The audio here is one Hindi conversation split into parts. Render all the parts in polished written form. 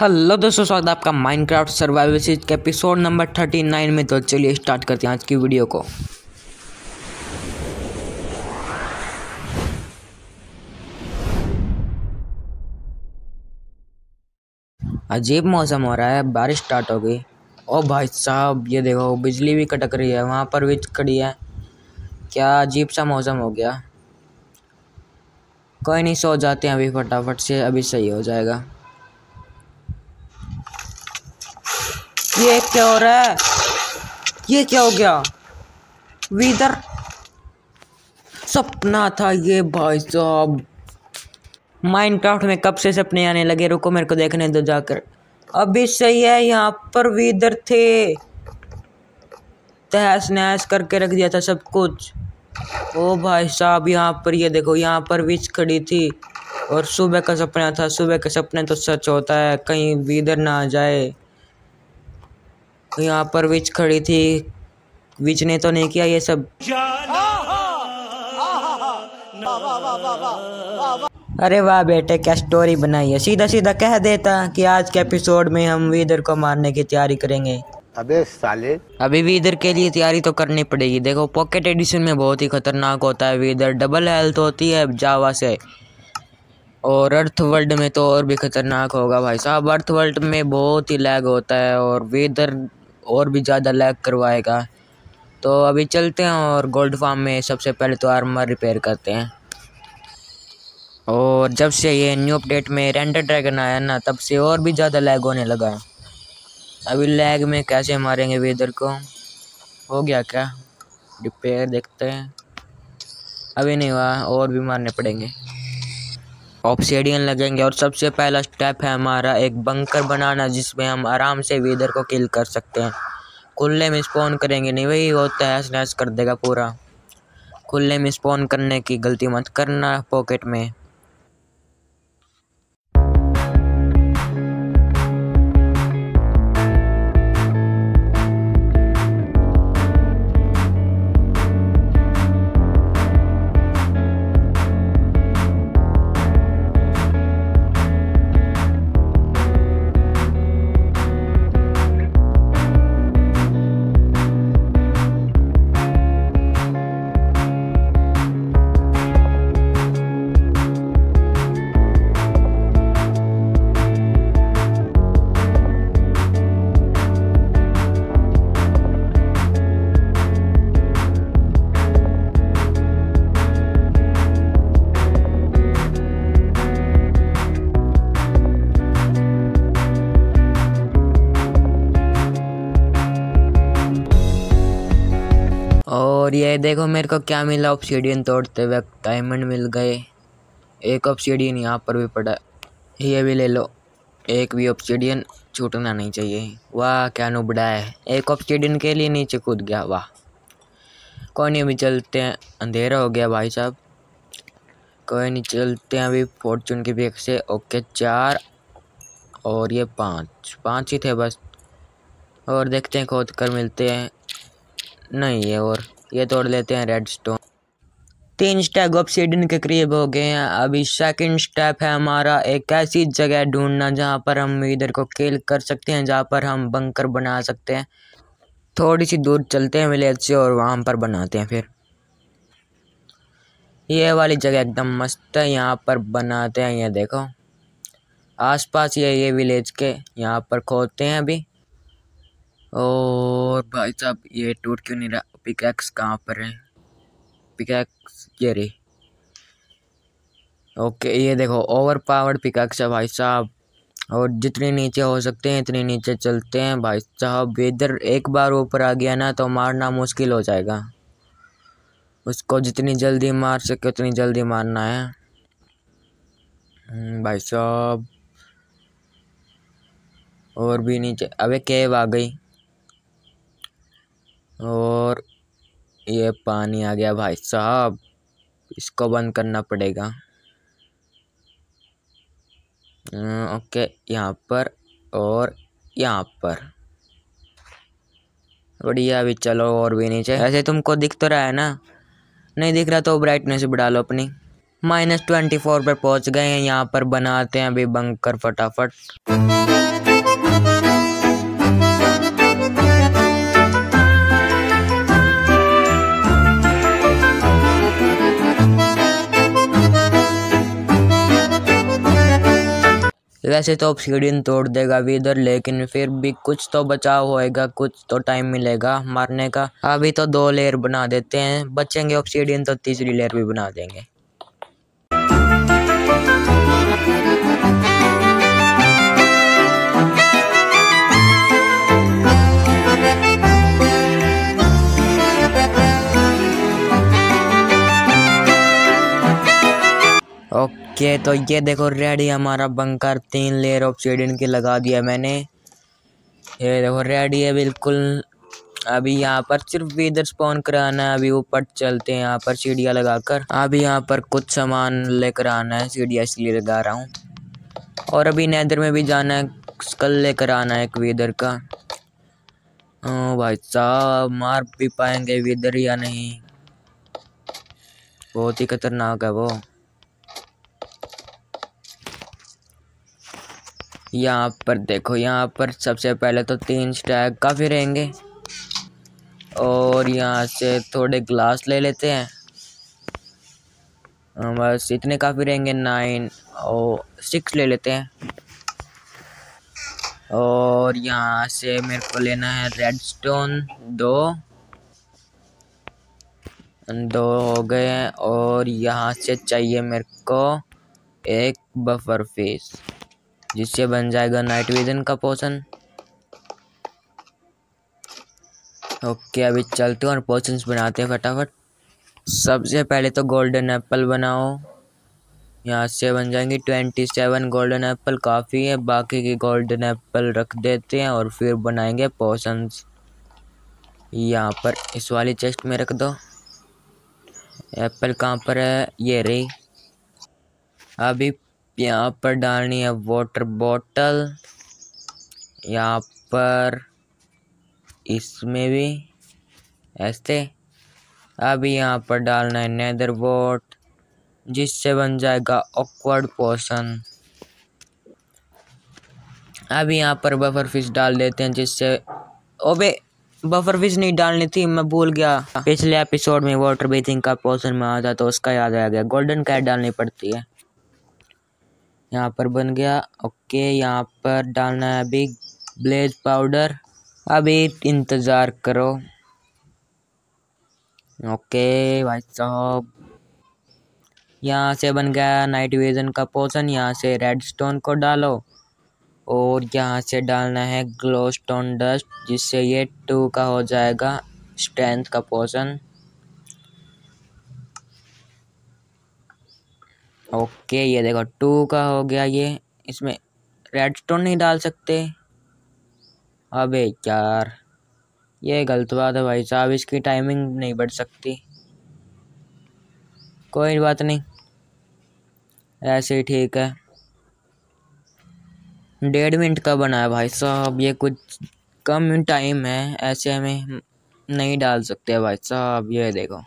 हेलो दोस्तों, स्वागत है आपका माइनक्राफ्ट सर्वाइवल सीरीज के एपिसोड नंबर 39 में। तो चलिए स्टार्ट करते हैं आज की वीडियो को। अजीब मौसम हो रहा है, बारिश स्टार्ट हो गई। ओ भाई साहब, ये देखो बिजली भी कटक रही है, वहाँ पर भी खड़ी है। क्या अजीब सा मौसम हो गया। कोई नहीं, सो जाते हैं अभी फटाफट से, अभी सही हो जाएगा। ये क्या हो रहा है? ये क्या हो गया? विदर सपना था ये भाई साहब। माइनक्राफ्ट में कब से सपने आने लगे? रुको, मेरे को देखने दो जाकर। अभी सही है, यहाँ पर विदर थे, तहस नहस करके रख दिया था सब कुछ। ओ भाई साहब, यहाँ पर ये देखो, यहाँ पर विच खड़ी थी और सुबह का सपना था। सुबह के सपने तो सच होता है, कहीं विदर ना आ जाए। यहाँ पर विच खड़ी थी, विच ने तो नहीं किया ये सब। अरे वाह बेटे, क्या स्टोरी बनाई है। सीधा सीधा कह देता कि आज के एपिसोड में हम विदर को मारने की तैयारी करेंगे। अबे साले, अभी विदर के लिए तैयारी तो करनी पड़ेगी। देखो, पॉकेट एडिशन में बहुत ही खतरनाक होता है विदर। डबल हेल्थ होती है जावा से, और अर्थ वर्ल्ड में तो और भी खतरनाक होगा भाई साहब। अर्थ वर्ल्ड में बहुत ही लैग होता है और विदर और भी ज़्यादा लैग करवाएगा। तो अभी चलते हैं और गोल्ड फार्म में सबसे पहले तो आर्मर रिपेयर करते हैं। और जब से ये न्यू अपडेट में रेंडर ड्रैगन आया ना, तब से और भी ज़्यादा लैग होने लगा है। अभी लैग में कैसे मारेंगे विदर को? हो गया क्या रिपेयर? देखते हैं। अभी नहीं हुआ, और भी मारने पड़ेंगे। ऑब्सिडियन लगेंगे और सबसे पहला स्टेप है हमारा एक बंकर बनाना, जिसमें हम आराम से विदर को किल कर सकते हैं। खुले में स्पॉन करेंगे नहीं, वही वो तहस नहस कर देगा पूरा। खुले में स्पॉन करने की गलती मत करना पॉकेट में। और ये देखो मेरे को क्या मिला ऑब्सिडियन तोड़ते वक्त, डायमंड मिल गए। एक ऑब्सिडियन यहाँ पर भी पड़ा, ये भी ले लो। एक भी ऑब्सिडियन छूटना नहीं चाहिए। वाह क्या नुबड़ा है, एक ऑब्सिडियन के लिए नीचे कूद गया। वाह, कोई नहीं, अभी चलते हैं। अंधेरा हो गया भाई साहब, कोई नहीं, चलते हैं अभी फॉर्चून की बेक से। ओके, 4 और ये 5 ही थे बस। और देखते हैं, खोद कर मिलते हैं। नहीं है, और ये तोड़ लेते हैं रेडस्टोन। 3 स्टैक ऑब्सिडियन के करीब हो गए हैं। अभी सेकंड स्टेप है हमारा एक ऐसी जगह ढूंढना जहाँ पर हम विदर को किल कर सकते हैं, जहाँ पर हम बंकर बना सकते हैं। थोड़ी सी दूर चलते हैं विलेज से और वहाँ पर बनाते हैं। फिर ये वाली जगह एकदम मस्त है, यहाँ पर बनाते हैं। ये देखो आसपास ये विलेज के, यहाँ पर खोदते हैं अभी। और भाई साहब ये टूट क्यों नहीं रहा? पिकैक्स कहाँ पर है? पिकैक्स ये रही। ओके, ये देखो ओवर पावर्ड पिकैक्स है भाई साहब। और जितने नीचे हो सकते हैं इतने नीचे चलते हैं भाई साहब। विदर एक बार ऊपर आ गया ना तो मारना मुश्किल हो जाएगा। उसको जितनी जल्दी मार सके उतनी जल्दी मारना है भाई साहब। और भी नीचे, अबे केव आ गई। और ये पानी आ गया भाई साहब, इसको बंद करना पड़ेगा। ओके, यहाँ पर और यहाँ पर बढ़िया। अभी चलो और भी नीचे। ऐसे तुमको दिख तो रहा है ना? नहीं दिख रहा तो ब्राइटनेस बढ़ा लो अपनी। -24 पर पहुँच गए हैं। यहाँ पर बनाते हैं अभी बंकर फटाफट। वैसे तो ऑब्सिडियन तोड़ देगा विदर, लेकिन फिर भी कुछ तो बचाव होएगा, कुछ तो टाइम मिलेगा मारने का। अभी तो 2 लेयर बना देते हैं, बचेंगे ऑब्सिडियन तो 3री लेयर भी बना देंगे। ओके तो ये देखो रेडी हमारा बंकर, 3 लेयर ऑब्सिडियन की लगा दिया मैंने। ये देखो रेडी है बिल्कुल। अभी यहाँ पर सिर्फ विदर स्पॉन कराना है। अभी ऊपर चलते हैं यहाँ पर सीढ़ियाँ लगाकर। अभी यहाँ पर कुछ सामान लेकर आना है, सीढ़ियाँ इसलिए लगा रहा हूँ। और अभी नेदर में भी जाना है, स्कल लेकर आना है एक विदर का। ओ भाई साहब, मार भी पाएंगे विदर या नहीं, बहुत ही खतरनाक है वो। यहाँ पर देखो, यहाँ पर सबसे पहले तो 3 स्टैक काफ़ी रहेंगे। और यहाँ से थोड़े ग्लास ले लेते हैं, बस इतने काफ़ी रहेंगे। 9 और 6 ले लेते हैं। और यहाँ से मेरे को लेना है रेडस्टोन 2 हो गए हैं। और यहाँ से चाहिए मेरे को एक बफर फेस, जिससे बन जाएगा नाइट विजन का पोशन। ओके अभी चलते हैं और पोशंस बनाते हैं फटाफट। सबसे पहले तो गोल्डन एप्पल बनाओ, यहाँ से बन जाएंगी 27 गोल्डन एप्पल, काफ़ी है। बाकी के गोल्डन एप्पल रख देते हैं और फिर बनाएंगे पोशंस। यहाँ पर इस वाली चेस्ट में रख दो। एप्पल कहाँ पर है, ये रही। अभी यहाँ पर डालनी है वाटर बॉटल, यहाँ पर इसमें भी ऐसे। अभी यहाँ पर डालना है नेदर वार्ट, जिससे बन जाएगा ऑकवर्ड पोशन। अभी यहाँ पर बफर फिश डाल देते हैं, जिससे ओबे बफर फिश नहीं डालनी थी, मैं भूल गया। पिछले एपिसोड में वाटर ब्रीथिंग का पोशन में आता तो उसका याद आ गया, गोल्डन कैट डालनी पड़ती है। यहाँ पर बन गया। ओके यहाँ पर डालना है अभी ब्लेज पाउडर, अभी इंतज़ार करो। ओके भाई साहब, यहाँ से बन गया नाइट विजन का पोशन। यहाँ से रेडस्टोन को डालो और यहाँ से डालना है ग्लोस्टोन डस्ट, जिससे ये 2 का हो जाएगा स्ट्रेंथ का पोशन। ओके ये देखो 2 का हो गया ये। इसमें रेडस्टोन नहीं डाल सकते, अबे यार ये गलत बात है भाई साहब, इसकी टाइमिंग नहीं बढ़ सकती। कोई बात नहीं, ऐसे ही ठीक है। 1.5 मिनट का बना है भाई साहब, ये कुछ कम टाइम है, ऐसे हमें नहीं डाल सकते भाई साहब। ये देखो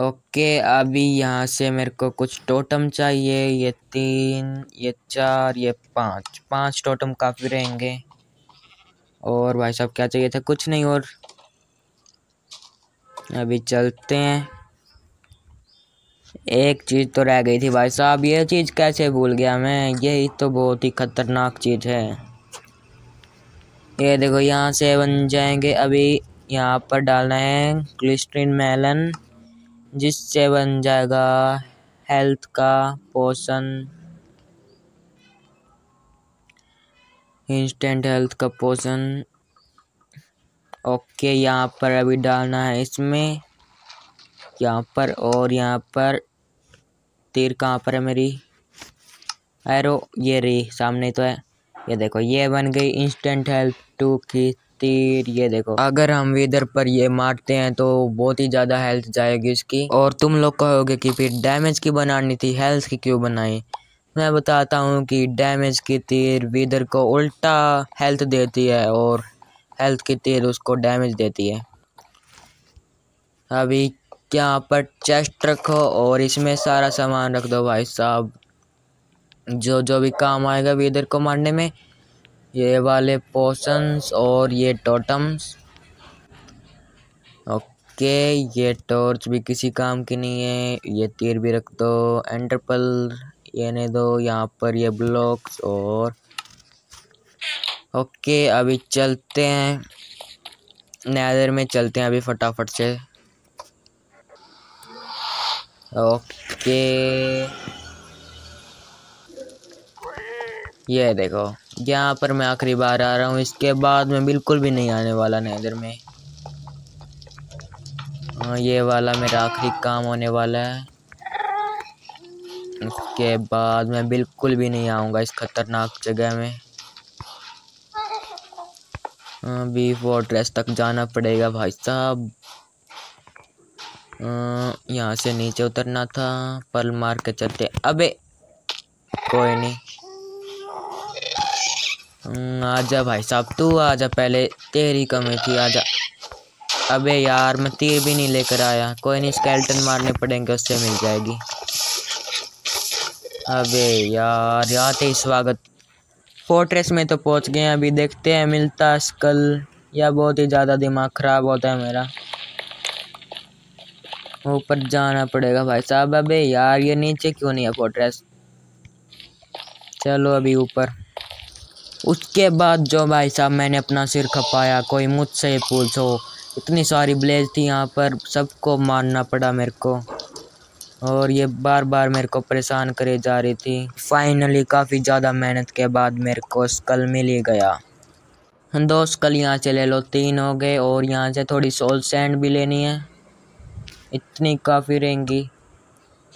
ओके अभी यहाँ से मेरे को कुछ टोटम चाहिए। ये 3, ये 4, ये 5 टोटम काफ़ी रहेंगे। और भाई साहब क्या चाहिए था, कुछ नहीं। और अभी चलते हैं, एक चीज़ तो रह गई थी भाई साहब, ये चीज़ कैसे भूल गया मैं, यही तो बहुत ही ख़तरनाक चीज़ है। ये देखो यहाँ से बन जाएंगे। अभी यहाँ पर डालना है ग्लिस्ट्रीन मेलन, जिससे बन जाएगा हेल्थ का पोशन, इंस्टेंट हेल्थ का पोशन। ओके यहाँ पर अभी डालना है इसमें, यहाँ पर और यहाँ पर। तीर कहाँ पर है मेरी, एरो ये रही, सामने तो है। ये देखो ये बन गई इंस्टेंट हेल्थ 2 की तीर। ये देखो अगर हम विदर पर ये मारते हैं तो बहुत ही ज़्यादा हेल्थ जाएगी इसकी। और तुम लोग कहोगे कि फिर डैमेज की बनानी थी, हेल्थ की क्यों बनाई। मैं बताता हूँ कि डैमेज की तीर विदर को उल्टा हेल्थ देती है और हेल्थ की तीर उसको डैमेज देती है। अभी यहाँ पर चेस्ट रखो और इसमें सारा सामान रख दो भाई साहब, जो जो भी काम आएगा विदर को मारने में। ये वाले पोशंस और ये टोटम्स। ओके ये टॉर्च भी किसी काम की नहीं है, ये तीर भी रख दो। एंडर पर्ल यानी दो यहाँ पर ये ब्लॉक्स और ओके अभी चलते हैं नेदर में, चलते हैं अभी फटाफट से। ओके ये देखो यहाँ पर मैं आखिरी बार आ रहा हूँ, इसके बाद मैं बिल्कुल भी नहीं आने वाला नेदर में। ये वाला मेरा आखिरी काम होने वाला है, इसके बाद मैं बिल्कुल भी नहीं आऊँगा इस खतरनाक जगह में। अभी फोर्ट्रेस तक जाना पड़ेगा भाई साहब, यहाँ से नीचे उतरना था, पल मार के चलते। अबे कोई नहीं, आजा भाई साहब तू आजा, पहले तेरी कमी थी, आजा। अबे यार मैं तीर भी नहीं लेकर आया, कोई नहीं स्केल्टन मारने पड़ेंगे उससे मिल जाएगी। अबे यार यहाँ थे स्वागत, फोर्ट्रेस में तो पहुँच गए, अभी देखते हैं मिलता स्कल। या बहुत ही ज़्यादा दिमाग ख़राब होता है मेरा, ऊपर जाना पड़ेगा भाई साहब। अबे यार ये नीचे क्यों नहीं है फोर्ट्रेस, चलो अभी ऊपर। उसके बाद जो भाई साहब मैंने अपना सिर खपाया, कोई मुझसे पूछो, इतनी सारी ब्लेज थी यहाँ पर, सबको मारना पड़ा मेरे को, और ये बार बार मेरे को परेशान करे जा रही थी। फाइनली काफ़ी ज़्यादा मेहनत के बाद मेरे को स्कल मिल ही गया, 2 स्कल यहाँ से ले लो, 3 हो गए। और यहाँ से थोड़ी सोल सैंड भी लेनी है, इतनी काफ़ी रहेंगी।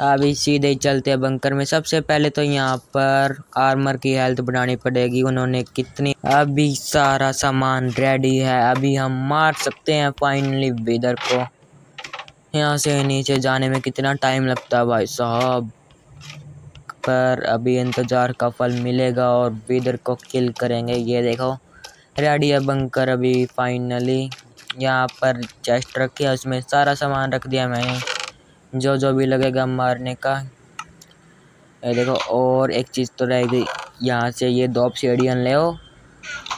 अभी सीधे चलते हैं बंकर में। सबसे पहले तो यहाँ पर आर्मर की हेल्थ बढ़ानी पड़ेगी, उन्होंने कितनी। अभी सारा सामान रेडी है, अभी हम मार सकते हैं फाइनली विदर को। यहाँ से नीचे जाने में कितना टाइम लगता है भाई साहब, पर अभी इंतज़ार का फल मिलेगा और विदर को किल करेंगे। ये देखो रेडी है बंकर अभी फाइनली। यहाँ पर चेस्ट रखी है, उसमें सारा सामान रख दिया मैंने, जो जो भी लगेगा मारने का। ये देखो और एक चीज़ तो रहेगी, यहाँ से ये 2 ऑब्सिडियन ले आओ,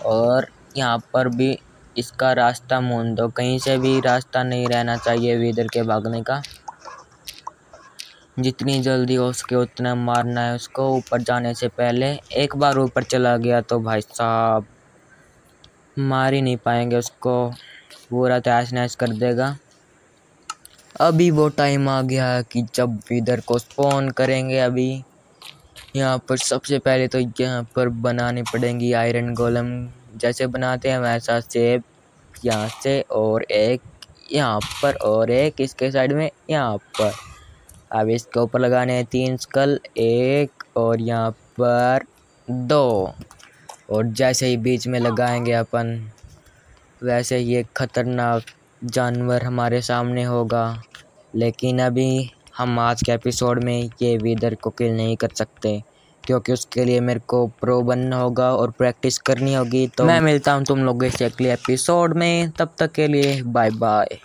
और यहाँ पर भी इसका रास्ता मूंद दो, कहीं से भी रास्ता नहीं रहना चाहिए विदर के भागने का। जितनी जल्दी हो सके उतना मारना है उसको, ऊपर जाने से पहले। एक बार ऊपर चला गया तो भाई साहब मार ही नहीं पाएंगे उसको, पूरा तहस नहस कर देगा। अभी वो टाइम आ गया कि जब विदर को स्पॉन करेंगे। अभी यहाँ पर सबसे पहले तो यहाँ पर बनानी पड़ेंगी आयरन गोलम, जैसे बनाते हैं वैसा सेब यहाँ से, और एक यहाँ पर, और एक इसके साइड में यहाँ पर। अब इसके ऊपर लगाने हैं 3 स्कल, 1 और यहाँ पर 2, और जैसे ही बीच में लगाएंगे अपन वैसे ही एक ख़तरनाक जानवर हमारे सामने होगा। लेकिन अभी हम आज के एपिसोड में ये विदर को किल नहीं कर सकते, क्योंकि उसके लिए मेरे को प्रो बनना होगा और प्रैक्टिस करनी होगी। तो मैं मिलता हूँ तुम लोगों से अगले एपिसोड में, तब तक के लिए बाय बाय।